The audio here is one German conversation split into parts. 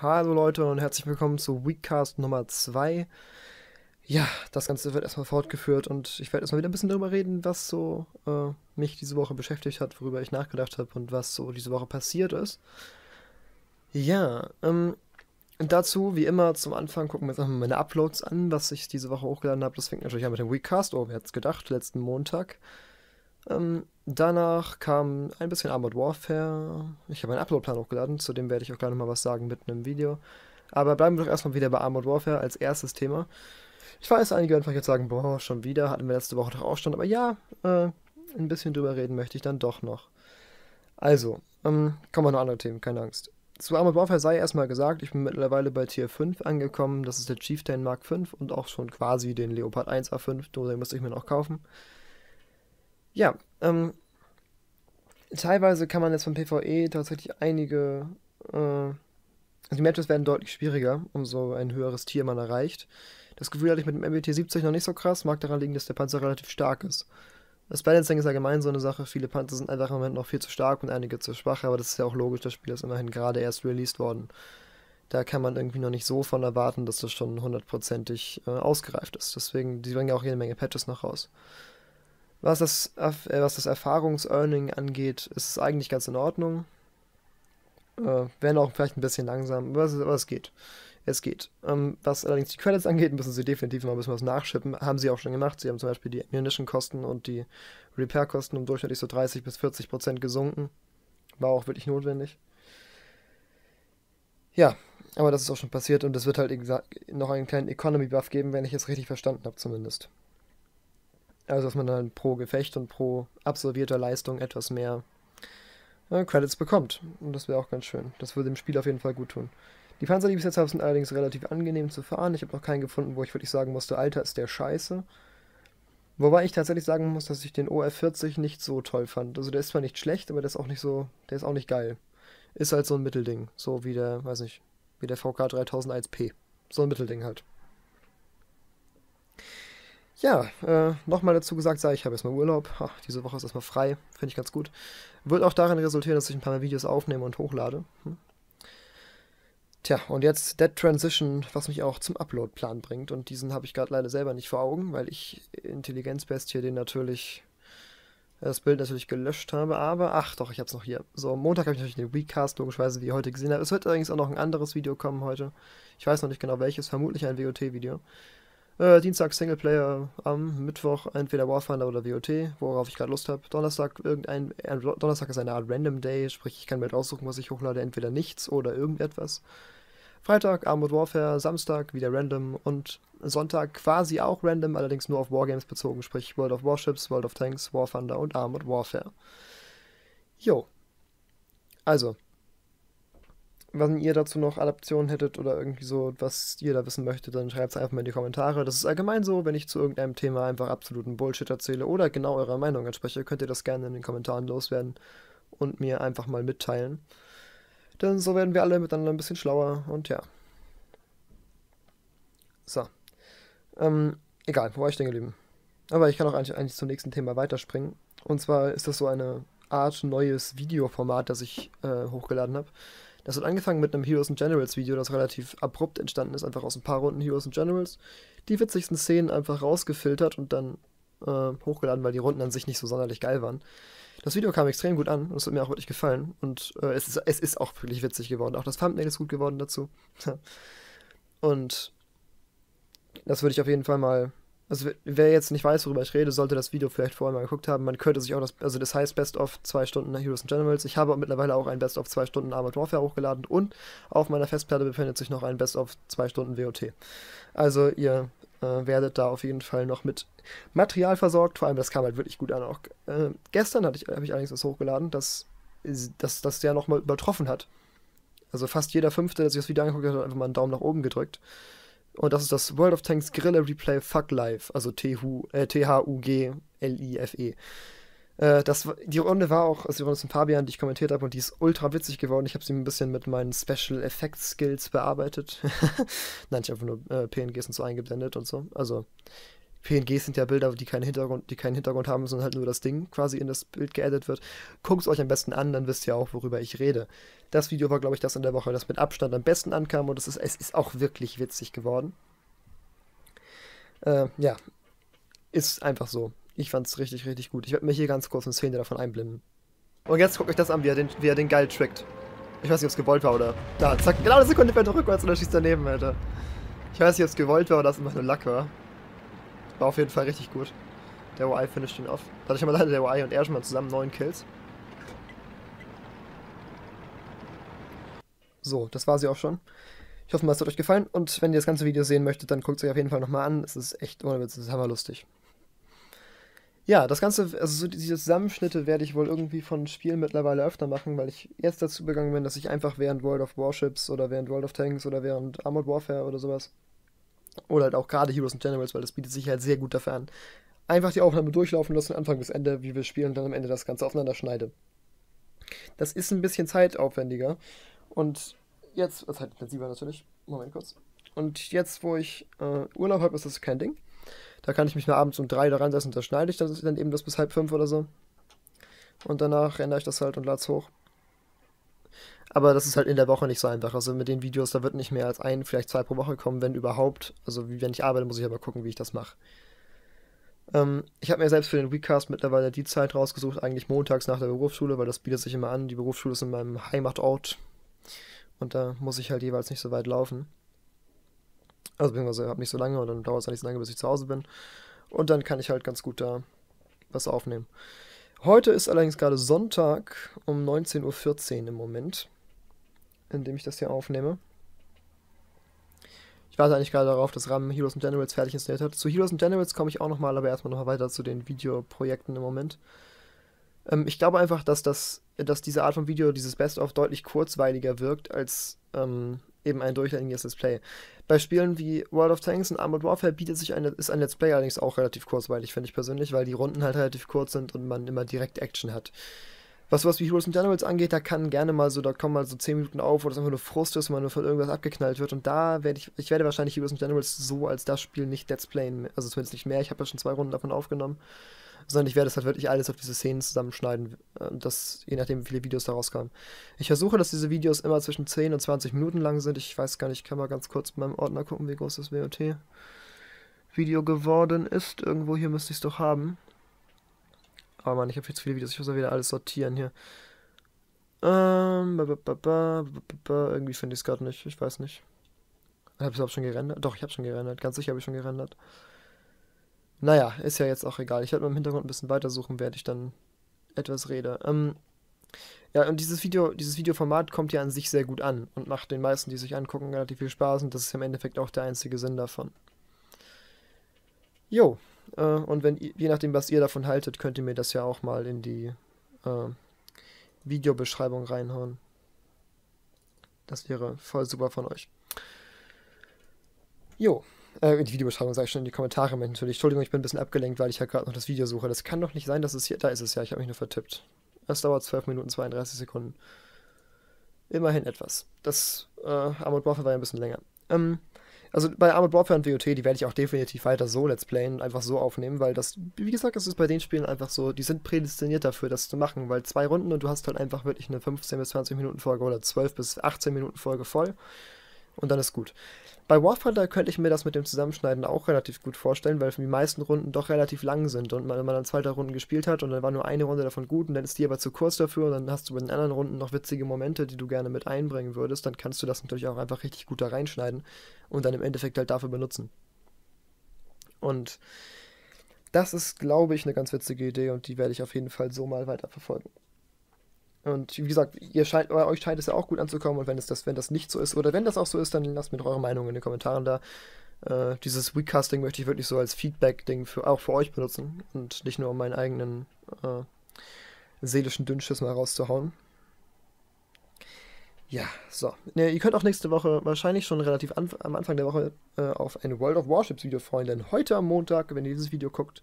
Hallo Leute und herzlich willkommen zu Weekcast Nummer 2. Ja, das Ganze wird erstmal fortgeführt und ich werde erstmal wieder ein bisschen darüber reden, was so mich diese Woche beschäftigt hat, worüber ich nachgedacht habe und was so diese Woche passiert ist. Ja, dazu, wie immer, zum Anfang gucken wir jetzt nochmal meine Uploads an, was ich diese Woche hochgeladen habe. Das fängt natürlich an mit dem Weekcast, oh, wer hätte es gedacht, letzten Montag. Danach kam ein bisschen Armored Warfare. Ich habe einen Uploadplan hochgeladen, zu dem werde ich auch gleich nochmal was sagen mit einem Video. Aber bleiben wir doch erstmal wieder bei Armored Warfare als erstes Thema. Ich weiß, einige werden vielleicht jetzt sagen, boah, schon wieder, hatten wir letzte Woche doch auch schon. Aber ja, ein bisschen drüber reden möchte ich dann doch noch. Also, kommen wir noch andere Themen, keine Angst. Zu Armored Warfare sei erstmal gesagt, ich bin mittlerweile bei Tier 5 angekommen. Das ist der Chieftain Mark V und auch schon quasi den Leopard 1 A5, den müsste ich mir noch kaufen. Ja, teilweise kann man jetzt vom PvE tatsächlich einige, die Matches werden deutlich schwieriger, umso ein höheres Tier man erreicht. Das Gefühl hatte ich mit dem MBT-70 noch nicht so krass, mag daran liegen, dass der Panzer relativ stark ist. Das Balancing ist allgemein so eine Sache, viele Panzer sind einfach im Moment noch viel zu stark und einige zu schwach, aber das ist ja auch logisch, das Spiel ist immerhin gerade erst released worden. Da kann man irgendwie noch nicht so von erwarten, dass das schon hundertprozentig ausgereift ist, deswegen, die bringen ja auch jede Menge Patches noch raus. Was das Erfahrungs-Earning angeht, ist es eigentlich ganz in Ordnung. Wenn auch vielleicht ein bisschen langsam, aber es geht. Es geht. Was allerdings die Credits angeht, müssen sie definitiv mal ein bisschen was nachschippen. Haben sie auch schon gemacht. Sie haben zum Beispiel die Ammunition-Kosten und die Repair-Kosten um durchschnittlich so 30 bis 40% gesunken. War auch wirklich notwendig. Ja, aber das ist auch schon passiert und es wird halt noch einen kleinen Economy-Buff geben, wenn ich es richtig verstanden habe zumindest. Also, dass man dann pro Gefecht und pro absolvierter Leistung etwas mehr Credits bekommt. Und das wäre auch ganz schön. Das würde dem Spiel auf jeden Fall gut tun. Die Panzer, die ich bis jetzt habe, sind allerdings relativ angenehm zu fahren. Ich habe noch keinen gefunden, wo ich wirklich sagen musste, Alter, ist der scheiße. Wobei ich tatsächlich sagen muss, dass ich den OF40 nicht so toll fand. Also der ist zwar nicht schlecht, aber der ist auch nicht so, der ist auch nicht geil. Ist halt so ein Mittelding. So wie der, weiß nicht, wie der VK3001P. So ein Mittelding halt. Ja, nochmal dazu gesagt, ich habe erstmal Urlaub. Ach, diese Woche ist erstmal frei, finde ich ganz gut. Wird auch darin resultieren, dass ich ein paar mehr Videos aufnehme und hochlade. Tja, und jetzt Dead Transition, was mich auch zum Upload-Plan bringt. Und diesen habe ich gerade leider selber nicht vor Augen, weil ich Intelligenzbest hier den natürlich, das Bild natürlich gelöscht habe. Aber, ach doch, ich habe es noch hier. So, am Montag habe ich natürlich den Weekcast, logischerweise, wie ihr heute gesehen habt. Es wird allerdings auch noch ein anderes Video kommen heute. Ich weiß noch nicht genau welches, vermutlich ein WOT-Video. Dienstag Singleplayer, am Mittwoch entweder War Thunder oder WOT, worauf ich gerade Lust habe. Donnerstag Donnerstag ist eine Art Random Day, sprich ich kann mir halt aussuchen, was ich hochlade, entweder nichts oder irgendetwas. Freitag Armored Warfare, Samstag wieder Random und Sonntag quasi auch Random, allerdings nur auf Wargames bezogen, sprich World of Warships, World of Tanks, War Thunder und Armored Warfare. Jo. Also, wenn ihr dazu noch Adaptionen hättet oder irgendwie so, was ihr da wissen möchtet, dann schreibt es einfach mal in die Kommentare. Das ist allgemein so, wenn ich zu irgendeinem Thema einfach absoluten Bullshit erzähle oder genau eurer Meinung entspreche, könnt ihr das gerne in den Kommentaren loswerden und mir einfach mal mitteilen. Denn so werden wir alle miteinander ein bisschen schlauer und ja. So. Egal, wo war ich denn geblieben? Aber ich kann auch eigentlich zum nächsten Thema weiterspringen. Und zwar ist das so eine Art neues Videoformat, das ich hochgeladen habe. Das hat angefangen mit einem Heroes and Generals Video, das relativ abrupt entstanden ist, einfach aus ein paar Runden Heroes and Generals. Die witzigsten Szenen einfach rausgefiltert und dann hochgeladen, weil die Runden an sich nicht so sonderlich geil waren. Das Video kam extrem gut an und es hat mir auch wirklich gefallen. Und es ist auch wirklich witzig geworden. Auch das Thumbnail ist gut geworden dazu. Und das würde ich auf jeden Fall mal... Also wer jetzt nicht weiß, worüber ich rede, sollte das Video vielleicht vorher mal geguckt haben. Man könnte sich auch das... Also das heißt Best of 2 Stunden Heroes and Generals. Ich habe mittlerweile auch ein Best of 2 Stunden Armored Warfare hochgeladen und auf meiner Festplatte befindet sich noch ein Best of 2 Stunden WOT. Also ihr werdet da auf jeden Fall noch mit Material versorgt. Vor allem, das kam halt wirklich gut an. Auch gestern habe ich allerdings was hochgeladen, das der nochmal übertroffen hat. Also fast jeder Fünfte, der sich das Video angeguckt hat, hat einfach mal einen Daumen nach oben gedrückt. Und das ist das World of Tanks Guerilla Replay Fuck Life, also T-H-U-G-L-I-F-E. Die Runde war auch, also die Runde ist von Fabian, die ich kommentiert habe, und die ist ultra witzig geworden. Ich habe sie ein bisschen mit meinen Special Effects Skills bearbeitet. Nein, ich habe einfach nur PNGs und so eingeblendet und so. Also PNGs sind ja Bilder, die keinen Hintergrund haben, sondern halt nur das Ding quasi in das Bild geaddet wird. Guckt es euch am besten an, dann wisst ihr auch, worüber ich rede. Das Video war, glaube ich, das in der Woche, das mit Abstand am besten ankam, und es ist auch wirklich witzig geworden. Ja, ist einfach so. Ich fand es richtig, richtig gut. Ich werde mir hier ganz kurz eine Szene davon einblenden. Und jetzt guckt euch das an, wie er den Geil trickt. Ich weiß nicht, ob es gewollt war oder... Da, zack, genau eine Sekunde fährt er rückwärts und er schießt daneben, Alter. Ich weiß nicht, ob es gewollt war oder das immer nur Lack war. War auf jeden Fall richtig gut. Der OI finisht ihn off. Dadurch haben wir leider der OI und er schon mal zusammen 9 Kills. So, das war sie auch schon. Ich hoffe mal, es hat euch gefallen. Und wenn ihr das ganze Video sehen möchtet, dann guckt es euch auf jeden Fall nochmal an. Es ist echt ohne Witz, es ist hammerlustig. Ja, das Ganze, also so diese Zusammenschnitte werde ich wohl irgendwie von Spielen mittlerweile öfter machen, weil ich jetzt dazu begangen bin, dass ich einfach während World of Warships oder während World of Tanks oder während Armored Warfare oder sowas, oder halt auch gerade Heroes and Generals, weil das bietet sich halt sehr gut dafür an, einfach die Aufnahme durchlaufen lassen, Anfang bis Ende, wie wir spielen, und dann am Ende das Ganze aufeinander schneide. Das ist ein bisschen zeitaufwendiger und jetzt, das halt intensiver natürlich, Moment kurz, und jetzt, wo ich Urlaub habe, ist das kein Ding. Da kann ich mich nur abends um 3 da reinsetzen und da schneide ich dann eben das bis 4:30 oder so. Und danach ändere ich das halt und lade es hoch. Aber das ist halt in der Woche nicht so einfach. Also mit den Videos, da wird nicht mehr als 1, vielleicht 2 pro Woche kommen, wenn überhaupt. Also wenn ich arbeite, muss ich aber gucken, wie ich das mache. Ich habe mir selbst für den Recast mittlerweile die Zeit rausgesucht, eigentlich montags nach der Berufsschule, weil das bietet sich immer an. Die Berufsschule ist in meinem Heimatort. Und da muss ich halt jeweils nicht so weit laufen. Also beziehungsweise habe nicht so lange, und dann dauert es nicht so lange, bis ich zu Hause bin. Und dann kann ich halt ganz gut da was aufnehmen. Heute ist allerdings gerade Sonntag um 19:14 Uhr im Moment, in dem ich das hier aufnehme. Ich warte eigentlich gerade darauf, dass RAM Heroes and Generals fertig installiert hat. Zu Heroes and Generals komme ich auch nochmal, aber erstmal nochmal weiter zu den Videoprojekten im Moment. Ich glaube einfach, dass diese Art von Video, dieses Best-of, deutlich kurzweiliger wirkt als... eben ein durchgängiges Let's Play. Bei Spielen wie World of Tanks und Armored Warfare ist ein Let's Play allerdings auch relativ kurzweilig, finde ich persönlich, weil die Runden halt relativ kurz sind und man immer direkt Action hat. Was wie Heroes and Generals angeht, da kann gerne mal so, da kommen mal so 10 Minuten auf, wo das einfach nur Frust ist und man nur von irgendwas abgeknallt wird, und da werde ich werde wahrscheinlich Heroes and Generals so als das Spiel nicht Let's Playen, also zumindest nicht mehr, ich habe ja schon 2 Runden davon aufgenommen, sondern ich werde das halt wirklich alles auf diese Szenen zusammenschneiden, das, je nachdem, wie viele Videos da rauskamen. Ich versuche, dass diese Videos immer zwischen 10 und 20 Minuten lang sind. Ich weiß gar nicht, ich kann mal ganz kurz in meinem Ordner gucken, wie groß das WOT-Video geworden ist. Irgendwo hier müsste ich es doch haben. Oh Mann, ich habe jetzt viele Videos, ich muss ja wieder alles sortieren hier. Irgendwie finde ich es gerade nicht, ich weiß nicht. Habe ich überhaupt schon gerendert? Doch, ich habe schon gerendert, ganz sicher habe ich schon gerendert. Naja, ist ja jetzt auch egal. Ich werde mal im Hintergrund ein bisschen weitersuchen, während ich dann etwas rede. Ja, und dieses Videoformat kommt ja an sich sehr gut an und macht den meisten, die sich angucken, relativ viel Spaß, und das ist im Endeffekt auch der einzige Sinn davon. Jo, und wenn, je nachdem, was ihr davon haltet, könnt ihr mir das ja auch mal in die Videobeschreibung reinhauen. Das wäre voll super von euch. Jo. In die Videobeschreibung, sage ich schon, in die Kommentare natürlich. Entschuldigung, ich bin ein bisschen abgelenkt, weil ich ja gerade noch das Video suche. Das kann doch nicht sein, dass es hier... Da ist es ja, ich habe mich nur vertippt. Es dauert 12 Minuten 32 Sekunden. Immerhin etwas. Das Armored Warfare war ja ein bisschen länger. Also bei Armored Warfare und WOT, die werde ich auch definitiv weiter so Let's Playen und einfach so aufnehmen, weil das, wie gesagt, es ist bei den Spielen einfach so, die sind prädestiniert dafür, das zu machen, weil 2 Runden und du hast halt einfach wirklich eine 15 bis 20 Minuten Folge oder 12 bis 18 Minuten Folge voll. Und dann ist gut. Bei War Thunder könnte ich mir das mit dem Zusammenschneiden auch relativ gut vorstellen, weil die meisten Runden doch relativ lang sind und wenn man dann 2 Runden gespielt hat und dann war nur eine Runde davon gut und dann ist die aber zu kurz dafür und dann hast du bei den anderen Runden noch witzige Momente, die du gerne mit einbringen würdest, dann kannst du das natürlich auch einfach richtig gut da reinschneiden und dann im Endeffekt halt dafür benutzen. Und das ist, glaube ich, eine ganz witzige Idee und die werde ich auf jeden Fall so mal weiterverfolgen. Und wie gesagt, euch scheint es ja auch gut anzukommen, und wenn das nicht so ist, oder wenn das auch so ist, dann lasst mir doch eure Meinung in den Kommentaren da. Dieses Recasting möchte ich wirklich so als Feedback-Ding auch für euch benutzen und nicht nur um meinen eigenen seelischen Dünnschiss mal rauszuhauen. Ja, so. Ne, ihr könnt auch nächste Woche, wahrscheinlich schon relativ am Anfang der Woche, auf ein World of Warships Video freuen, denn heute am Montag, wenn ihr dieses Video guckt,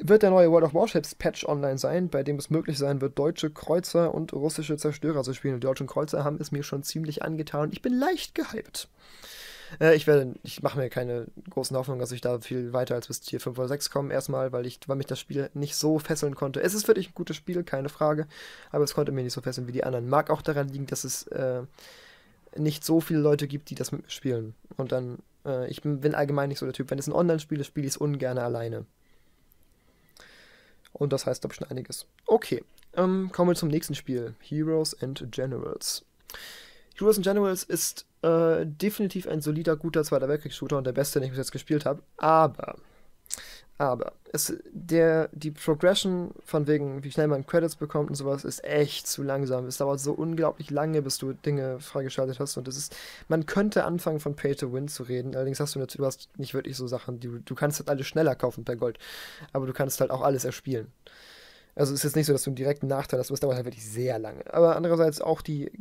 wird der neue World of Warships Patch online sein, bei dem es möglich sein wird, deutsche Kreuzer und russische Zerstörer zu spielen. Die deutschen Kreuzer haben es mir schon ziemlich angetan und ich bin leicht gehypt. Ich mache mir keine großen Hoffnungen, dass ich da viel weiter als bis Tier 5 oder 6 komme erstmal, weil mich das Spiel nicht so fesseln konnte. Es ist wirklich ein gutes Spiel, keine Frage, aber es konnte mich nicht so fesseln wie die anderen. Mag auch daran liegen, dass es nicht so viele Leute gibt, die das mit mir spielen. Und dann, ich bin allgemein nicht so der Typ. Wenn es ein Online-Spiel ist, spiele ich es ungern alleine. Und das heißt, glaube ich, schon einiges. Okay, kommen wir zum nächsten Spiel. Heroes and Generals. Heroes and Generals ist definitiv ein solider, guter Zweiter Weltkriegs-Shooter und der beste, den ich bis jetzt gespielt habe. Aber die Progression von wegen, wie schnell man Credits bekommt und sowas, ist echt zu langsam. Es dauert so unglaublich lange, bis du Dinge freigeschaltet hast. Und man könnte anfangen, von Pay to Win zu reden. Allerdings hast du natürlich, du hast nicht wirklich so Sachen, du kannst halt alles schneller kaufen per Gold. Aber du kannst halt auch alles erspielen. Also es ist jetzt nicht so, dass du einen direkten Nachteil hast, aber es dauert halt wirklich sehr lange. Aber andererseits auch die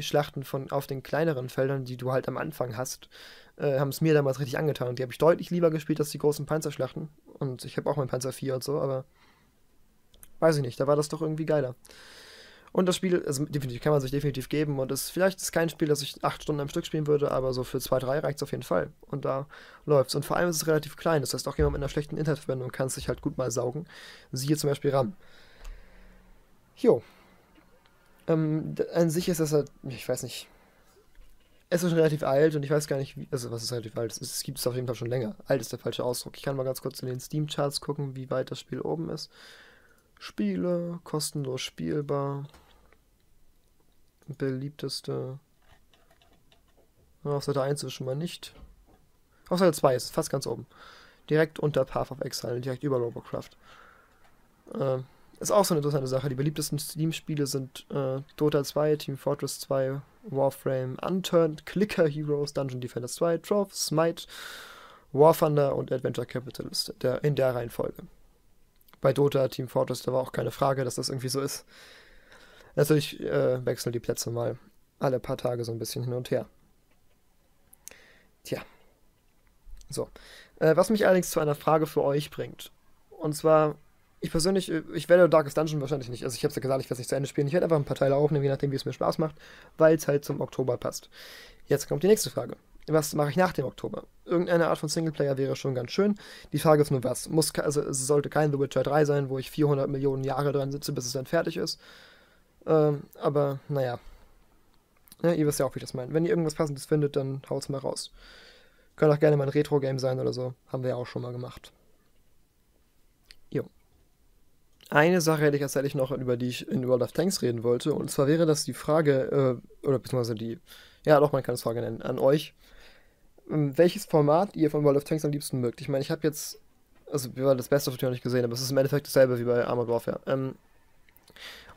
Schlachten auf den kleineren Feldern, die du halt am Anfang hast, haben es mir damals richtig angetan. Und die habe ich deutlich lieber gespielt als die großen Panzerschlachten. Und ich habe auch meinen Panzer 4 und so, aber weiß ich nicht, da war das doch irgendwie geiler. Und das Spiel, also definitiv, kann man sich definitiv geben. Und vielleicht ist es kein Spiel, das ich 8 Stunden am Stück spielen würde, aber so für 2-3 reicht es auf jeden Fall. Und da läuft's. Und vor allem ist es relativ klein. Das heißt, auch jemand mit einer schlechten Internetverbindung kann es sich halt gut mal saugen. Siehe zum Beispiel RAM. Jo. An sich ist das halt, ich weiß nicht. Es ist schon relativ alt und ich weiß gar nicht, was ist relativ alt? Es gibt es auf jeden Fall schon länger. Alt ist der falsche Ausdruck. Ich kann mal ganz kurz in den Steam-Charts gucken, wie weit das Spiel oben ist. Spiele, kostenlos spielbar. Beliebteste. Auf Seite 1 ist schon mal nicht. Auf Seite 2 ist es fast ganz oben. Direkt unter Path of Exile, direkt über Robocraft. Ist auch so eine interessante Sache. Die beliebtesten Steam-Spiele sind Dota 2, Team Fortress 2, Warframe, Unturned, Clicker Heroes, Dungeon Defenders 2, Trove, Smite, War Thunder und Adventure Capitalist in der Reihenfolge. Bei Dota, Team Fortress, da war auch keine Frage, dass das irgendwie so ist. Natürlich wechseln die Plätze mal alle paar Tage so ein bisschen hin und her. Tja. So. Was mich allerdings zu einer Frage für euch bringt. Und zwar, ich werde Darkest Dungeon wahrscheinlich nicht, also ich habe es ja gesagt, ich werde es nicht zu Ende spielen, ich werde einfach ein paar Teile aufnehmen, je nachdem, wie es mir Spaß macht, weil es halt zum Oktober passt. Jetzt kommt die nächste Frage. Was mache ich nach dem Oktober? Irgendeine Art von Singleplayer wäre schon ganz schön. Die Frage ist nur, was? Es sollte kein The Witcher 3 sein, wo ich 400 Millionen Jahre dran sitze, bis es dann fertig ist. Aber, naja. Ja, ihr wisst ja auch, wie ich das meine. Wenn ihr irgendwas Passendes findet, dann haut's mal raus. Könnte auch gerne mal ein Retro-Game sein oder so. Haben wir ja auch schon mal gemacht. Jo. Eine Sache hätte ich tatsächlich noch, über die ich in World of Tanks reden wollte. Und zwar wäre das die Frage, oder beziehungsweise die... Ja, doch, man kann es Frage nennen. An euch. Welches Format ihr von World of Tanks am liebsten mögt? Ich meine, ich habe jetzt... Also, wir haben das Best of natürlich noch nicht gesehen, aber es ist im Endeffekt dasselbe wie bei Armored Warfare.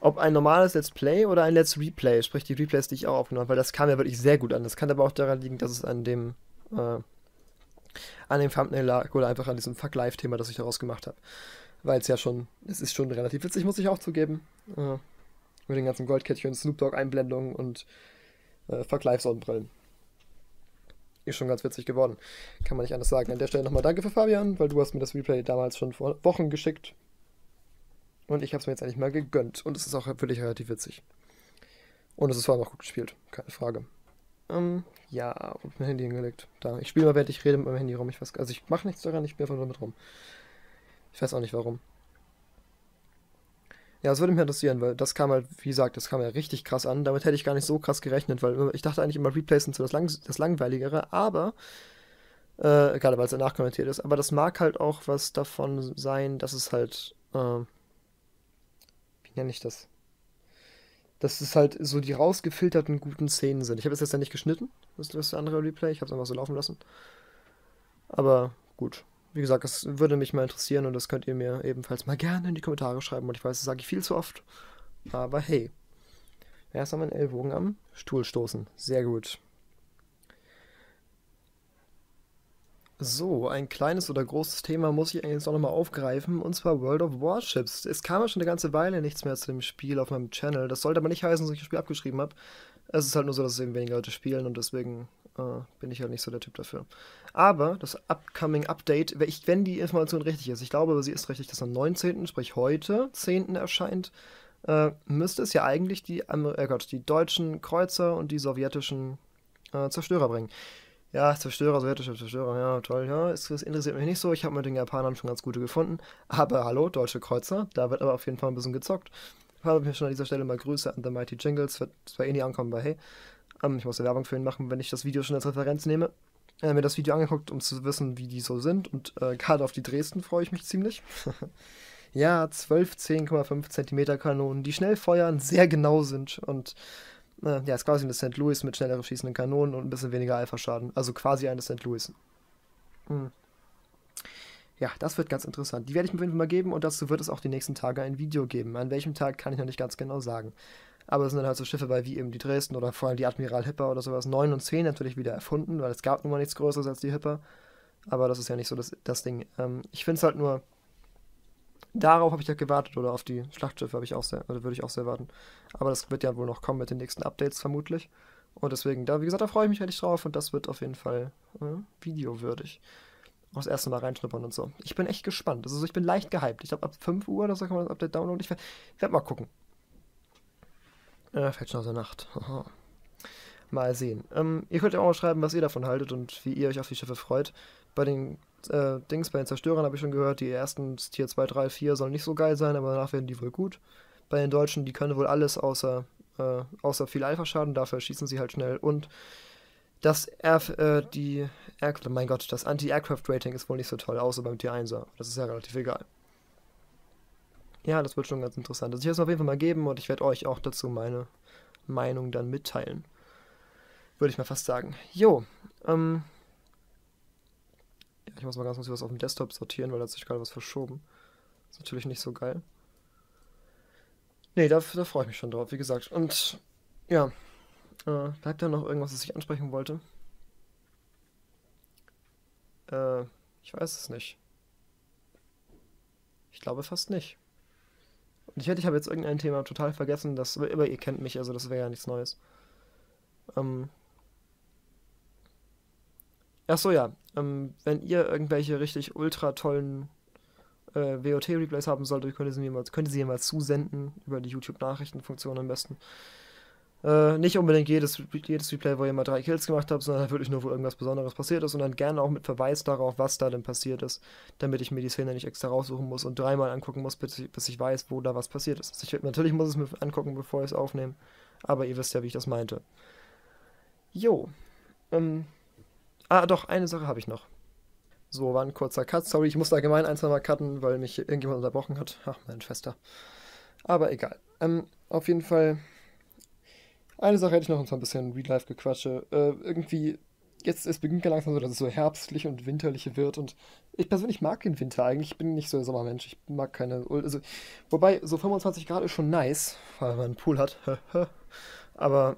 Ob ein normales Let's Play oder ein Let's Replay, sprich die Replays, die ich auch aufgenommen habe, weil das kam ja wirklich sehr gut an. Das kann aber auch daran liegen, dass es an dem Thumbnail lag oder einfach an diesem Fuck-Live-Thema, das ich daraus gemacht habe. Weil es ist schon relativ witzig, muss ich auch zugeben. Mit den ganzen Goldkettchen, Snoop Dogg-Einblendungen und Vergleichsonnenbrillen. Ist schon ganz witzig geworden. Kann man nicht anders sagen. An der Stelle nochmal danke für Fabian, weil du hast mir das Replay damals schon vor Wochen geschickt. Und ich habe es mir jetzt endlich mal gegönnt. Und es ist auch wirklich relativ witzig. Und es ist vor allem auch gut gespielt. Keine Frage. Ja, ich hab mein Handy hingelegt. Da. Ich spiele mal, während ich rede, mit meinem Handy rum. Also ich mache nichts daran, ich spiele einfach nur mit rum. Ich weiß auch nicht warum. Ja, das würde mich interessieren, weil das kam halt, wie gesagt, das kam ja richtig krass an. Damit hätte ich gar nicht so krass gerechnet, weil ich dachte eigentlich immer, Replays sind so das Langweiligere, aber, gerade weil es danach kommentiert ist, aber das mag halt auch was davon sein, dass es halt, wie nenne ich das? Dass es halt so die rausgefilterten guten Szenen sind. Ich habe es jetzt ja nicht geschnitten, das andere Replay, ich habe es einfach so laufen lassen. Aber gut. Wie gesagt, das würde mich mal interessieren und das könnt ihr mir ebenfalls mal gerne in die Kommentare schreiben. Und ich weiß, das sage ich viel zu oft, aber hey. Erst einmal meinen Ellbogen am Stuhl stoßen. Sehr gut. So, ein kleines oder großes Thema muss ich jetzt auch nochmal aufgreifen, und zwar World of Warships. Es kam ja schon eine ganze Weile nichts mehr zu dem Spiel auf meinem Channel. Das sollte aber nicht heißen, dass ich das Spiel abgeschrieben habe. Es ist halt nur so, dass es eben weniger Leute spielen und deswegen... bin ich halt nicht so der Typ dafür. Aber das upcoming Update, wenn die Information richtig ist, ich glaube, sie ist richtig, dass am 19., sprich heute, 10. erscheint, müsste es ja eigentlich die deutschen Kreuzer und die sowjetischen Zerstörer bringen. Ja, Zerstörer, sowjetische Zerstörer, ja, toll, ja, das interessiert mich nicht so. Ich habe mit den Japanern schon ganz gute gefunden. Aber hallo, deutsche Kreuzer, da wird aber auf jeden Fall ein bisschen gezockt. Habe mich schon an dieser Stelle mal Grüße an The Mighty Jingles, wird zwar eh nie ankommen bei Hey. Ich muss ja Werbung für ihn machen, wenn ich das Video schon als Referenz nehme. Mir das Video angeguckt, um zu wissen, wie die so sind. Und gerade auf die Dresden freue ich mich ziemlich. Ja, 12 10,5 cm Kanonen, die schnell feuern, sehr genau sind. Und ja, ist quasi eine St. Louis mit schnelleren schießenden Kanonen und ein bisschen weniger Alpha-Schaden. Also quasi eine St. Louis. Hm. Ja, das wird ganz interessant. Die werde ich mir mal geben und dazu wird es auch die nächsten Tage ein Video geben. An welchem Tag kann ich noch nicht ganz genau sagen. Aber es sind dann halt so Schiffe bei wie eben die Dresden oder vor allem die Admiral Hipper oder sowas. 9 und 10 natürlich wieder erfunden, weil es gab nun mal nichts Größeres als die Hipper. Aber das ist ja nicht so das Ding. Ich finde es halt nur, darauf habe ich ja gewartet oder auf die Schlachtschiffe würde ich auch sehr warten. Aber das wird ja wohl noch kommen mit den nächsten Updates vermutlich. Und deswegen, da wie gesagt, da freue ich mich richtig drauf und das wird auf jeden Fall videowürdig. Auch das erste Mal reinschnuppern und so. Ich bin echt gespannt. Also ich bin leicht gehypt. Ich glaube, ab 5 Uhr oder so kann man das Update downloaden. Ich werde mal gucken. Fällt schon aus der Nacht. Aha. Mal sehen. Ihr könnt ja auch mal schreiben, was ihr davon haltet und wie ihr euch auf die Schiffe freut. Bei den bei den Zerstörern habe ich schon gehört, die ersten Tier 2, 3, 4 sollen nicht so geil sein, aber danach werden die wohl gut. Bei den Deutschen, die können wohl alles außer viel Alpha-Schaden, dafür schießen sie halt schnell und das Anti-Aircraft-Rating ist wohl nicht so toll, außer beim T1er. Das ist ja relativ egal. Ja, das wird schon ganz interessant. Also ich werde es auf jeden Fall mal geben und ich werde euch auch dazu meine Meinung dann mitteilen. Würde ich mal fast sagen. Jo, ja, ich muss mal ganz kurz was auf dem Desktop sortieren, weil da hat sich gerade was verschoben. Ist natürlich nicht so geil. Nee, da freue ich mich schon drauf, wie gesagt. Und, ja, bleibt da noch irgendwas, was ich ansprechen wollte? Ich weiß es nicht. Ich glaube fast nicht. Und ich habe jetzt irgendein Thema total vergessen, aber ihr kennt mich, also das wäre ja nichts Neues. Achso, ja. Wenn ihr irgendwelche richtig ultra tollen WOT-Replays haben solltet, könnt ihr sie mir mal zusenden über die YouTube-Nachrichtenfunktion am besten. Nicht unbedingt jedes Replay, wo ihr mal 3 Kills gemacht habt, sondern wirklich nur, wo irgendwas Besonderes passiert ist und dann gerne auch mit Verweis darauf, was da denn passiert ist, damit ich mir die Szene nicht extra raussuchen muss und 3-mal angucken muss, bis ich weiß, wo da was passiert ist. Also natürlich muss ich es mir angucken, bevor ich es aufnehme, aber ihr wisst ja, wie ich das meinte. Jo. Doch, eine Sache habe ich noch. So, war ein kurzer Cut. Sorry, ich musste allgemein ein, 2-mal cutten, weil mich irgendjemand unterbrochen hat. Ach, mein Schwester. Aber egal. Auf jeden Fall. Eine Sache hätte ich noch, und zwar ein bisschen Real-Life-Gequatsche. Irgendwie, es beginnt ja langsam so, dass es so herbstlich und winterlich wird. Und ich persönlich mag den Winter eigentlich. Ich bin nicht so der Sommermensch. Ich mag keine. Also, wobei, so 25 Grad ist schon nice, weil man einen Pool hat. Aber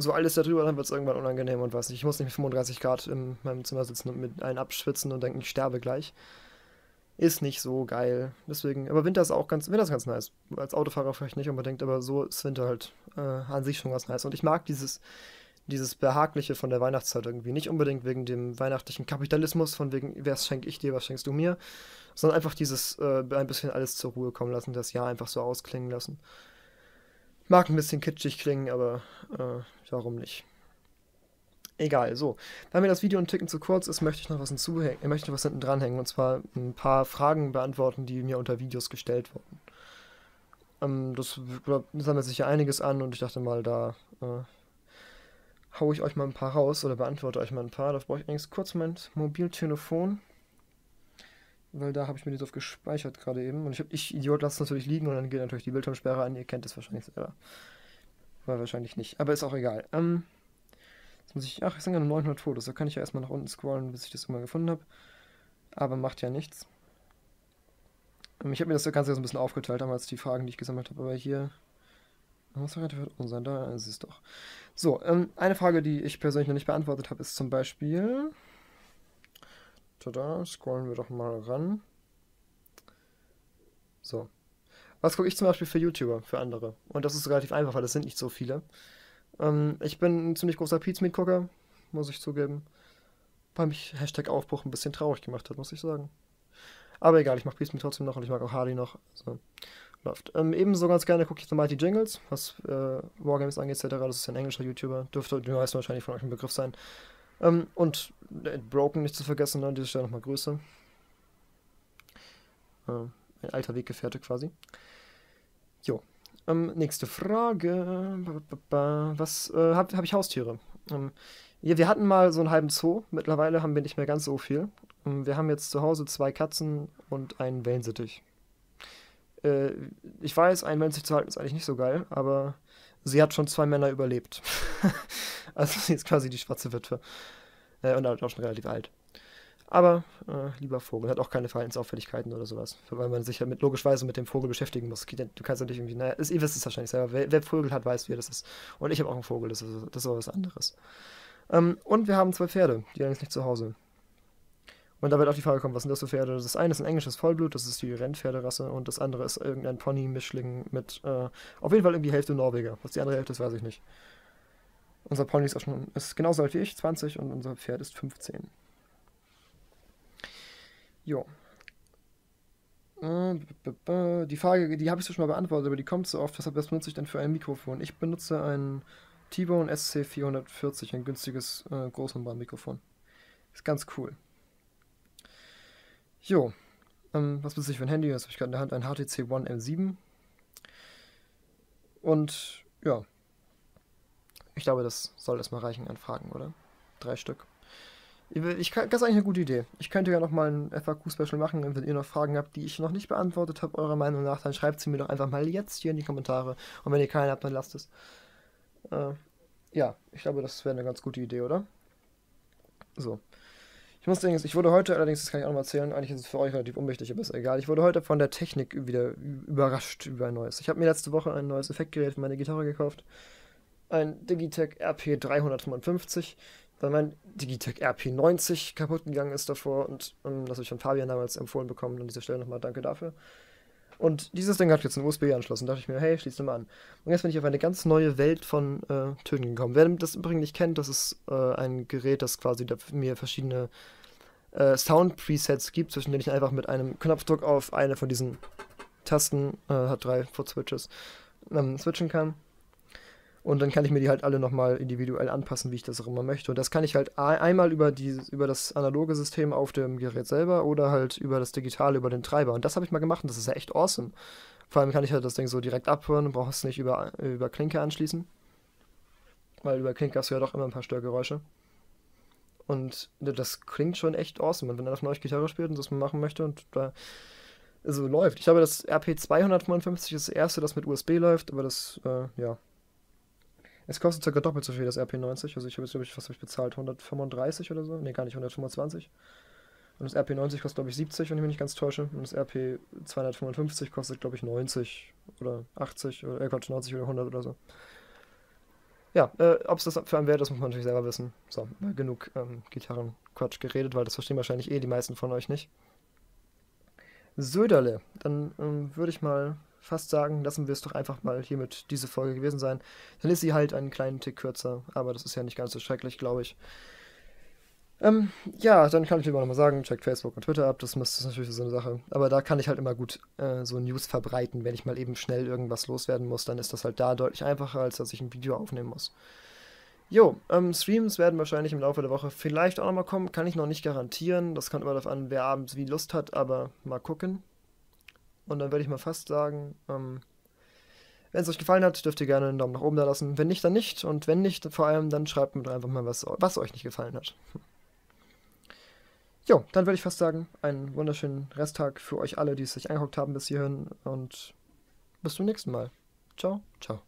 so alles darüber, dann wird es irgendwann unangenehm und weiß nicht. Ich muss nicht mit 35 Grad in meinem Zimmer sitzen und mit einem abschwitzen und denken, ich sterbe gleich. Ist nicht so geil. Deswegen, aber Winter ist ganz nice. Als Autofahrer vielleicht nicht unbedingt, aber so ist Winter halt an sich schon ganz nice. Und ich mag dieses Behagliche von der Weihnachtszeit irgendwie. Nicht unbedingt wegen dem weihnachtlichen Kapitalismus, von wegen, was schenke ich dir, was schenkst du mir, sondern einfach dieses ein bisschen alles zur Ruhe kommen lassen, das Jahr einfach so ausklingen lassen. Mag ein bisschen kitschig klingen, aber warum nicht? Egal, so. Da mir das Video einen Ticken zu kurz ist, möchte ich noch was hinten dranhängen. Und zwar ein paar Fragen beantworten, die mir unter Videos gestellt wurden. Das sammelt sich ja einiges an und ich dachte mal, da haue ich euch mal ein paar raus oder beantworte euch mal ein paar. Da brauche ich eigentlich kurz mein Mobiltelefon. Weil da habe ich mir die drauf gespeichert gerade eben. Und ich Idiot, lasse es natürlich liegen und dann geht natürlich die Bildschirmsperre an. Ihr kennt es wahrscheinlich selber. Weil wahrscheinlich nicht. Aber ist auch egal. Ach, es sind ja nur 900 Fotos, da kann ich ja erstmal nach unten scrollen, bis ich das immer gefunden habe. Aber macht ja nichts. Ich habe mir das Ganze so ein bisschen aufgeteilt, damals die Fragen, die ich gesammelt habe, aber hier muss doch relativ unten sein, da ist es doch. So, eine Frage, die ich persönlich noch nicht beantwortet habe, ist zum Beispiel. Tada, scrollen wir doch mal ran. So. Was gucke ich zum Beispiel für YouTuber, für andere? Und das ist relativ einfach, weil das sind nicht so viele. Ich bin ein ziemlich großer Pete's Meet-Gucker, muss ich zugeben. Weil mich Hashtag Aufbruch ein bisschen traurig gemacht hat, muss ich sagen. Aber egal, ich mache Pete's Meet trotzdem noch und ich mag auch Hardy noch. Also, läuft. Ebenso ganz gerne gucke ich The Mighty Jingles, was Wargames angeht, etc. Das ist ein englischer YouTuber, dürfte den meisten wahrscheinlich von euch ein Begriff sein. Und Broken nicht zu vergessen, an dieser Stelle nochmal Grüße. Ein alter Weggefährte quasi. Jo. Nächste Frage. Was hab ich Haustiere? Ja, wir hatten mal so einen halben Zoo. Mittlerweile haben wir nicht mehr ganz so viel. Wir haben jetzt zu Hause 2 Katzen und einen Wellensittich. Ich weiß, einen Wellensittich zu halten ist eigentlich nicht so geil, aber sie hat schon 2 Männer überlebt. Also sie ist quasi die schwarze Witwe. Und halt auch schon relativ alt. Aber lieber Vogel, hat auch keine Verhaltensauffälligkeiten oder sowas, weil man sich ja logischerweise mit dem Vogel beschäftigen muss. Du kannst ja nicht irgendwie, naja, ihr wisst es wahrscheinlich selber, wer Vögel hat, weiß, wie das ist. Und ich habe auch einen Vogel, das ist auch was anderes. Und wir haben 2 Pferde, die allerdings nicht zu Hause. Und da wird auch die Frage kommen, was sind das für Pferde? Das eine ist ein englisches Vollblut, das ist die Rennpferderasse, und das andere ist irgendein Pony-Mischling mit, auf jeden Fall irgendwie Hälfte Norweger. Was die andere Hälfte ist, weiß ich nicht. Unser Pony ist auch schon, ist genauso alt wie ich, 20, und unser Pferd ist 15. Jo. Die Frage, die habe ich schon mal beantwortet, aber die kommt so oft. Deshalb, was benutze ich denn für ein Mikrofon? Ich benutze ein T-Bone SC440, ein günstiges Großnummernmikrofon. Ist ganz cool. Jo. Was benutze ich für ein Handy? Das habe ich gerade in der Hand, ein HTC One M7. Und ja. Ich glaube, das soll erstmal reichen an Fragen, oder? 3 Stück. Das ist eigentlich eine gute Idee. Ich könnte ja noch mal ein FAQ-Special machen, und wenn ihr noch Fragen habt, die ich noch nicht beantwortet habe, eurer Meinung nach, dann schreibt sie mir doch einfach mal jetzt hier in die Kommentare. Und wenn ihr keine habt, dann lasst es. Ja, ich glaube, das wäre eine ganz gute Idee, oder? So. Ich wurde heute allerdings, das kann ich auch noch mal erzählen, eigentlich ist es für euch relativ unwichtig, aber ist egal. Ich wurde heute von der Technik wieder überrascht über ein neues. Ich habe mir letzte Woche ein neues Effektgerät für meine Gitarre gekauft. Ein Digitech RP355. Weil mein Digitech RP90 kaputt gegangen ist davor, und das habe ich von Fabian damals empfohlen bekommen. An dieser Stelle nochmal danke dafür. Und dieses Ding hat jetzt einen USB-Anschluss, und dachte ich mir, hey, schließ den mal an. Und jetzt bin ich auf eine ganz neue Welt von Tönen gekommen. Wer das übrigens nicht kennt, das ist ein Gerät, das quasi mir verschiedene Sound-Presets gibt, zwischen denen ich einfach mit einem Knopfdruck auf eine von diesen Tasten, hat 3 Foot-Switches, switchen kann. Und dann kann ich mir die halt alle nochmal individuell anpassen, wie ich das auch immer möchte. Und das kann ich halt einmal über das analoge System auf dem Gerät selber oder halt über das digitale, über den Treiber. Und das habe ich mal gemacht, und das ist ja echt awesome. Vor allem kann ich halt das Ding so direkt abhören und brauche es nicht über Klinke anschließen. Weil über Klinke hast du ja doch immer ein paar Störgeräusche. Und das klingt schon echt awesome. Und wenn er auf neulich Gitarre spielt und das man machen möchte und da so läuft. Ich glaube, das RP255 ist das erste, das mit USB läuft, aber das, ja. Es kostet sogar doppelt so viel, das RP90. Also ich habe jetzt, glaube ich, was habe ich bezahlt? 135 oder so? Ne, gar nicht, 125. Und das RP90 kostet, glaube ich, 70, wenn ich mich nicht ganz täusche. Und das RP255 kostet, glaube ich, 90 oder 80 oder, Quatsch, 90 oder 100 oder so. Ja, ob es das für einen wert ist, muss man natürlich selber wissen. So, genug Gitarrenquatsch geredet, weil das verstehen wahrscheinlich eh die meisten von euch nicht. Söderle, dann würde ich mal fast sagen, lassen wir es doch einfach mal hiermit diese Folge gewesen sein. Dann ist sie halt einen kleinen Tick kürzer, aber das ist ja nicht ganz so schrecklich, glaube ich. Ja, dann kann ich immer noch mal sagen, checkt Facebook und Twitter ab, das ist natürlich so eine Sache. Aber da kann ich halt immer gut so News verbreiten. Wenn ich mal eben schnell irgendwas loswerden muss, dann ist das halt da deutlich einfacher, als dass ich ein Video aufnehmen muss. Jo, Streams werden wahrscheinlich im Laufe der Woche vielleicht auch nochmal kommen, kann ich noch nicht garantieren. Das kommt immer darauf an, wer abends wie Lust hat, aber mal gucken. Und dann würde ich mal fast sagen, wenn es euch gefallen hat, dürft ihr gerne einen Daumen nach oben da lassen. Wenn nicht, dann nicht. Und wenn nicht, vor allem, dann schreibt mir doch einfach mal, was euch nicht gefallen hat. Jo, dann würde ich fast sagen, einen wunderschönen Resttag für euch alle, die es sich angeguckt haben bis hierhin. Und bis zum nächsten Mal. Ciao, ciao.